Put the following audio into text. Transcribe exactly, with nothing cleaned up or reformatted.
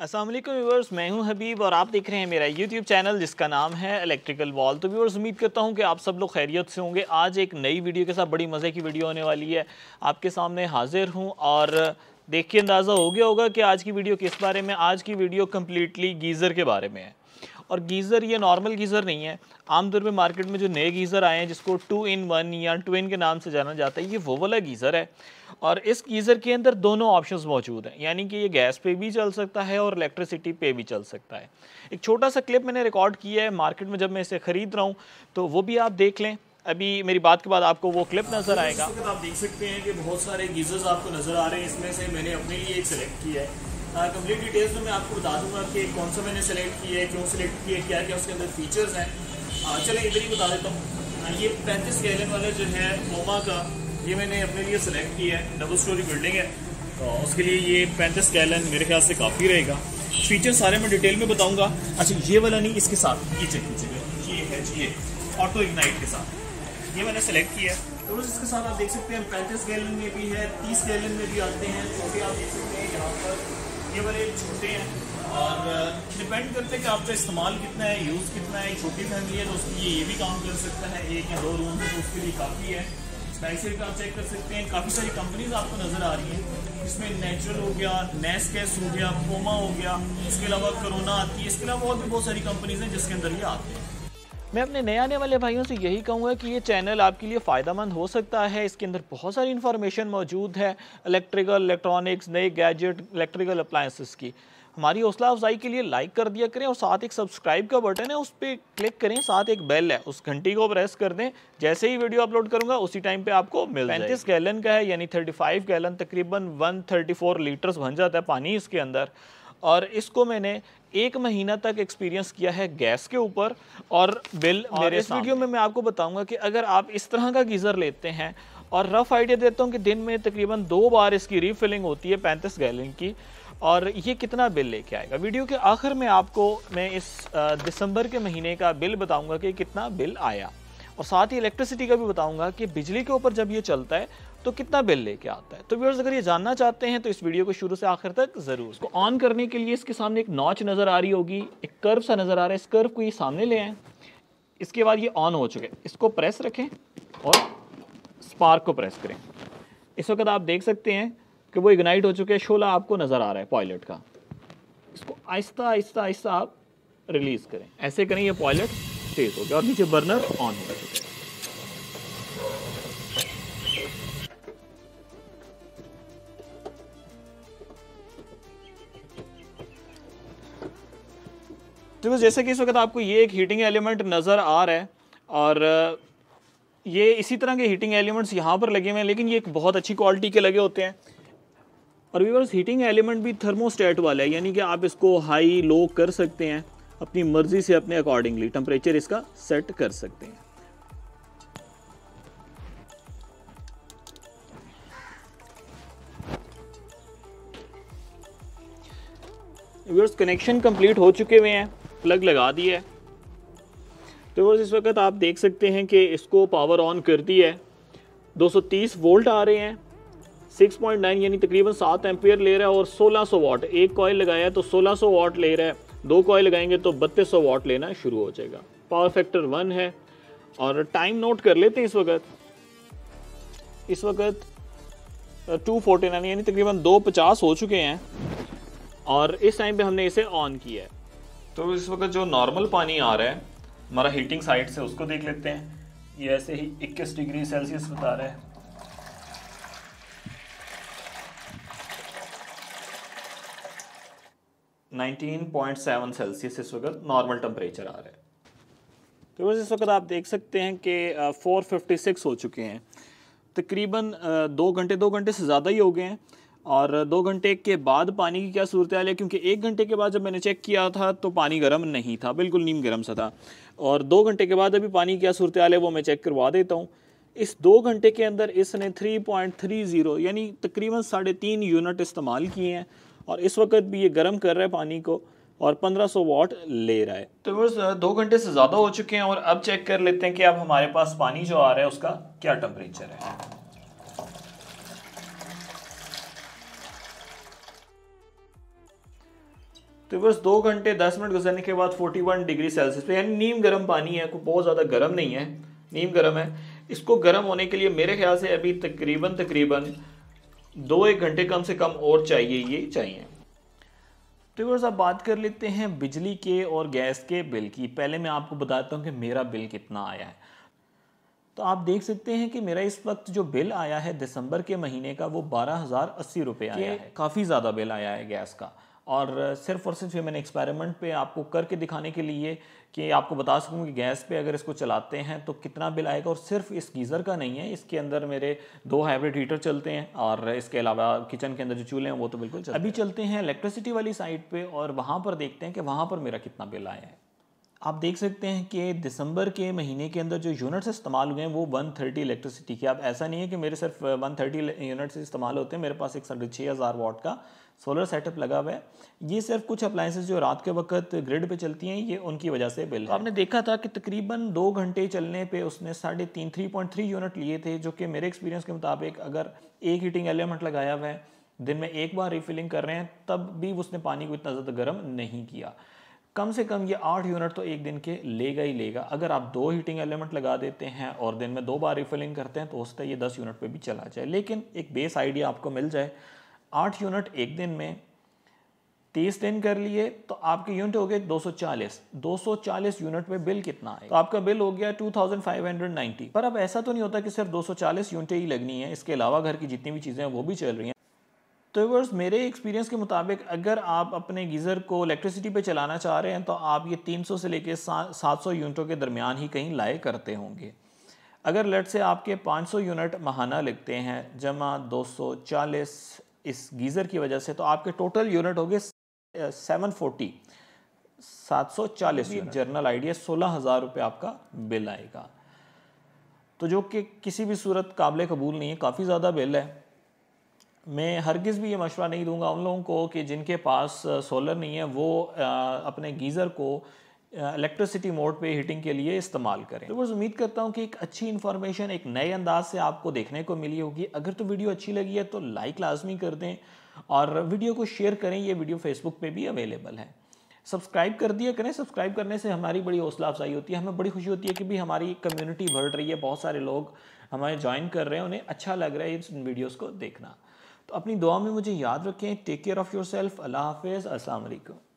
अस्सलाम वालेकुम व्यूअर्स, मैं हूं हबीब और आप देख रहे हैं मेरा यूट्यूब चैनल जिसका नाम है इलेक्ट्रिकल वॉल। तो व्यूअर्स उम्मीद करता हूं कि आप सब लोग खैरियत से होंगे। आज एक नई वीडियो के साथ बड़ी मज़े की वीडियो होने वाली है, आपके सामने हाजिर हूं और देख के अंदाज़ा हो गया होगा कि आज की वीडियो किस बारे में। आज की वीडियो कम्प्लीटली गीज़र के बारे में है और गीज़र ये नॉर्मल गीज़र नहीं है। आमतौर पर मार्केट में जो नए गीज़र आए हैं जिसको टू इन वन या टू इन के नाम से जाना जाता है, ये वो वाला गीज़र है। और इस गीज़र के अंदर दोनों ऑप्शंस मौजूद हैं, यानी कि ये गैस पे भी चल सकता है और इलेक्ट्रिसिटी पे भी चल सकता है। एक छोटा सा क्लिप मैंने रिकॉर्ड किया है मार्केट में जब मैं इसे ख़रीद रहा हूँ, तो वो भी आप देख लें। अभी मेरी बात के बाद आपको वो क्लिप नज़र आएगा। आप देख सकते हैं कि बहुत सारे गीज़र्स आपको नज़र आ रहे हैं, इसमें से मैंने अपने लिए एक सेलेक्ट किया है। कंप्लीट डिटेल्स में मैं आपको बता दूंगा कि कौन सा मैंने सेलेक्ट किया है, क्यों सेलेक्ट किया है, क्या क्या उसके अंदर फीचर्स हैं। चलें इधर ही बता देता हूँ, ये पैंतीस गैलन वाला जो है ओमा का, ये मैंने अपने लिए सेलेक्ट किया है। डबल स्टोरी बिल्डिंग है तो उसके लिए ये पैंतीस गैलन मेरे ख्याल से काफ़ी रहेगा। फीचर सारे मैं डिटेल में बताऊँगा। अच्छा ये वाला नहीं, इसके साथ ये चेक कीजिएगा, ये है ये ऑटो इग्नाइट के साथ, ये मैंने सेलेक्ट किया है। और इसके साथ आप देख सकते हैं पैंतीस गैलन में भी है, तीस गैलन में भी आते हैं। तो भी आप देख सकते हैं यहाँ पर ये वाले छोटे हैं और डिपेंड करते हैं कि आपका इस्तेमाल कितना है, यूज़ कितना है। छोटी फैमिली है तो उसके लिए ये भी काम कर सकता है, एक या दो रूम है तो उसके लिए काफ़ी है। स्पाइस भी आप चेक कर सकते हैं, काफ़ी सारी कंपनीज आपको नज़र आ रही हैं, इसमें नेचुरल हो गया, नेश गैस हो गया, कोमा हो गया, इसके अलावा कोरोना आती है, इसके अलावा और भी बहुत सारी कंपनीज़ हैं जिसके अंदर ये आते हैं। मैं अपने नए आने वाले भाइयों से यही कहूँगा कि ये चैनल आपके लिए फ़ायदेमंद हो सकता है। इसके अंदर बहुत सारी इन्फॉर्मेशन मौजूद है इलेक्ट्रिकल, इलेक्ट्रॉनिक्स, नए गैजेट, इलेक्ट्रिकल अप्लायंसेस की। हमारी हौसला अफजाई के लिए लाइक कर दिया करें और साथ एक सब्सक्राइब का बटन है, उस पर क्लिक करें, साथ एक बेल है उस घंटी को प्रेस कर दें, जैसे ही वीडियो अपलोड करूँगा उसी टाइम पे आपको मिल जाएगा। पैंतीस गैलन का है यानी पैंतीस गैलन, तकरीबन एक सौ चौंतीस लीटर्स बन जाता है पानी इसके अंदर। और इसको मैंने एक महीना तक एक्सपीरियंस किया है गैस के ऊपर और बिल मेरे इस वीडियो में मैं आपको बताऊंगा कि अगर आप इस तरह का गीज़र लेते हैं। और रफ़ आइडिया देता हूं कि दिन में तकरीबन दो बार इसकी रीफिलिंग होती है पैंतीस गैलन की, और ये कितना बिल लेके आएगा। वीडियो के आखिर में आपको मैं इस दिसंबर के महीने का बिल बताऊँगा कि कितना बिल आया, और साथ ही इलेक्ट्रिसिटी का भी बताऊँगा कि बिजली के ऊपर जब ये चलता है तो कितना बिल लेके आता है। तो व्यूअर्स अगर ये जानना चाहते हैं तो इस वीडियो को शुरू से आखिर तक ज़रूर। इसको ऑन करने के लिए इसके सामने एक नॉच नज़र आ रही होगी, एक कर्व सा नज़र आ रहा है, इस कर्व को ये सामने ले आएँ। इसके बाद ये ऑन हो चुके, इसको प्रेस रखें और स्पार्क को प्रेस करें। इस वक्त आप देख सकते हैं कि वो इग्नाइट हो चुके हैं, शोला आपको नज़र आ रहा है पॉयलेट का। इसको आहिस्ता आहिस्ता आहिस्ता आप रिलीज़ करें, ऐसे करें, ये पॉयलेट तेज़ हो गया और नीचे बर्नर ऑन हो चुके हैं। तो जैसे कि इस वक्त आपको ये एक हीटिंग एलिमेंट नज़र आ रहा है और ये इसी तरह के हीटिंग एलिमेंट्स यहाँ पर लगे हुए हैं, लेकिन ये एक बहुत अच्छी क्वालिटी के लगे होते हैं। और व्यूअर्स हीटिंग एलिमेंट भी थर्मोस्टेट वाला है, यानी कि आप इसको हाई लो कर सकते हैं अपनी मर्ज़ी से, अपने अकॉर्डिंगली टेम्परेचर इसका सेट कर सकते हैं। व्यूअर्स कनेक्शन कंप्लीट हो चुके हुए हैं, प्लग लगा दिया है। तो बस इस वक्त आप देख सकते हैं कि इसको पावर ऑन कर दी है, दो सौ तीस वोल्ट आ रहे हैं, छह पॉइंट नौ यानी तकरीबन सात एम्पियर ले रहा है और सोलह सौ वाट, एक कॉइल लगाया तो सोलह सौ वाट ले रहा है, दो कॉइल लगाएंगे तो बत्तीस सौ वाट लेना शुरू हो जाएगा। पावर फैक्टर वन है और टाइम नोट कर लेते हैं। इस वक्त इस वक्त टू फोर्टी नाइन यानी तकरीबन दो पचास हो चुके हैं और इस टाइम पे हमने इसे ऑन किया है। तो इस वक्त जो नॉर्मल पानी आ रहा है हमारा हीटिंग साइड से, उसको देख लेते हैं। ये ऐसे ही इक्कीस डिग्री सेल्सियस बता रहा है। उन्नीस पॉइंट सात सेल्सियस इस वक्त नॉर्मल टेम्परेचर आ रहा है। तो बस इस वक्त आप देख सकते हैं कि चार सौ छप्पन हो चुके हैं, तकरीबन दो घंटे दो घंटे से ज़्यादा ही हो गए हैं। और दो घंटे के बाद पानी की क्या सूरत हाल है, क्योंकि एक घंटे के बाद जब मैंने चेक किया था तो पानी गर्म नहीं था, बिल्कुल नीम गर्म सा था। और दो घंटे के बाद अभी पानी की क्या सूरत हाल है वो मैं चेक करवा देता हूँ। इस दो घंटे के अंदर इसने तीन पॉइंट तीन ज़ीरो यानी तकरीबन साढ़े तीन यूनिट इस्तेमाल किए हैं और इस वक्त भी ये गर्म कर रहा है पानी को और पंद्रह सौ वाट ले रहा है। तो बस दो घंटे से ज़्यादा हो चुके हैं और अब चेक कर लेते हैं कि अब हमारे पास पानी जो आ रहा है उसका क्या टेम्परेचर है। तो बस दो घंटे दस मिनट गुजरने के बाद इकतालीस डिग्री सेल्सियस पे, यानी नीम गर्म पानी है, कोई बहुत ज़्यादा गर्म नहीं है, नीम गर्म है। इसको गर्म होने के लिए मेरे ख्याल से अभी तकरीबन तकरीबन दो एक घंटे कम से कम और चाहिए, ये चाहिए। तो व्यूअर्स अब बात कर लेते हैं बिजली के और गैस के बिल की। पहले मैं आपको बताता हूँ कि मेरा बिल कितना आया है। तो आप देख सकते हैं कि मेरा इस वक्त जो बिल आया है दिसंबर के महीने का, वो बारह हज़ार अस्सी रुपये आया है। काफ़ी ज़्यादा बिल आया है गैस का, और सिर्फ और सिर्फ मैंने एक्सपेरिमेंट पे आपको करके दिखाने के लिए कि आपको बता सकूँ कि गैस पे अगर इसको चलाते हैं तो कितना बिल आएगा। और सिर्फ इस गीज़र का नहीं है, इसके अंदर मेरे दो हाइब्रिड हीटर चलते हैं, और इसके अलावा किचन के अंदर जो चूल्हे हैं वो तो बिल्कुल चलते। अभी चलते हैं इलेक्ट्रिसिटी वाली साइड पर और वहाँ पर देखते हैं कि वहाँ पर मेरा कितना बिल आया है। आप देख सकते हैं कि दिसंबर के महीने के अंदर जो यूनिट्स इस्तेमाल हुए हैं वो एक सौ तीस इलेक्ट्रिसिटी के। अब ऐसा नहीं है कि मेरे सिर्फ एक सौ तीस यूनिट्स इस्तेमाल होते हैं, मेरे पास एक साढ़े छः हज़ार वाट का सोलर सेटअप लगा हुआ है। ये सिर्फ कुछ अप्लाइंसेस जो रात के वक्त ग्रिड पे चलती हैं, ये उनकी वजह से बिल। आपने देखा था कि तकरीबन दो घंटे चलने पे उसने साढ़े तीन थ्री पॉइंट थ्री यूनिट लिए थे, जो कि मेरे एक्सपीरियंस के मुताबिक अगर एक हीटिंग एलिमेंट लगाया हुआ है, दिन में एक बार रिफिलिंग कर रहे हैं, तब भी उसने पानी को इतना ज़्यादा गर्म नहीं किया। कम से कम ये आठ यूनिट तो एक दिन के लेगा ही लेगा। अगर आप दो हीटिंग एलिमेंट लगा देते हैं और दिन में दो बार रिफिलिंग करते हैं तो हो सकता है ये दस यूनिट पे भी चला जाए, लेकिन एक बेस आइडिया आपको मिल जाए। आठ यूनिट एक दिन में तीस दिन कर लिए तो आपके यूनिट हो गए दो सौ चालीस। दो सौ चालीस यूनिट पे बिल कितना है, तो आपका बिल हो गया two thousand five hundred ninety. पर अब ऐसा तो नहीं होता कि सिर्फ दो सौ चालीस यूनिटें ही लगनी है, इसके अलावा घर की जितनी भी चीज़ें हैं वो भी चल रही हैं। तो व्यूअर्स मेरे एक्सपीरियंस के मुताबिक अगर आप अपने गीज़र को इलेक्ट्रिसिटी पे चलाना चाह रहे हैं तो आप ये तीन सौ से लेकर सात सौ यूनिटों के दरमियान ही कहीं लाए करते होंगे। अगर लेट से आपके पाँच सौ यूनिट महाना लगते हैं जमा दो सौ चालीस इस गीज़र की वजह से, तो आपके टोटल यूनिट हो गए सेवन फोर्टी, सात सौ चालीस। जनरल आइडिया सोलह हज़ार रुपये आपका बिल आएगा, तो जो कि किसी भी सूरत काबिल कबूल नहीं है, काफ़ी ज़्यादा बिल है। मैं हरगिज़ भी ये मशवरा नहीं दूंगा उन लोगों को कि जिनके पास सोलर नहीं है वो अपने गीज़र को इलेक्ट्रिसिटी मोड पे हीटिंग के लिए इस्तेमाल करें। तो बस उम्मीद करता हूँ कि एक अच्छी इन्फॉर्मेशन एक नए अंदाज से आपको देखने को मिली होगी। अगर तो वीडियो अच्छी लगी है तो लाइक लाजमी कर दें और वीडियो को शेयर करें। ये वीडियो फेसबुक पे भी अवेलेबल है। सब्सक्राइब कर दिया करें, सब्सक्राइब करने से हमारी बड़ी हौसला अफजाई होती है। हमें बड़ी खुशी होती है कि भी हमारी कम्युनिटी बढ़ रही है, बहुत सारे लोग हमारे ज्वाइन कर रहे हैं, उन्हें अच्छा लग रहा है इन वीडियोज़ को देखना। तो अपनी दुआ में मुझे याद रखें। Take care of yourself. अल्लाह हाफिज़। अस्सलाम वालेकुम।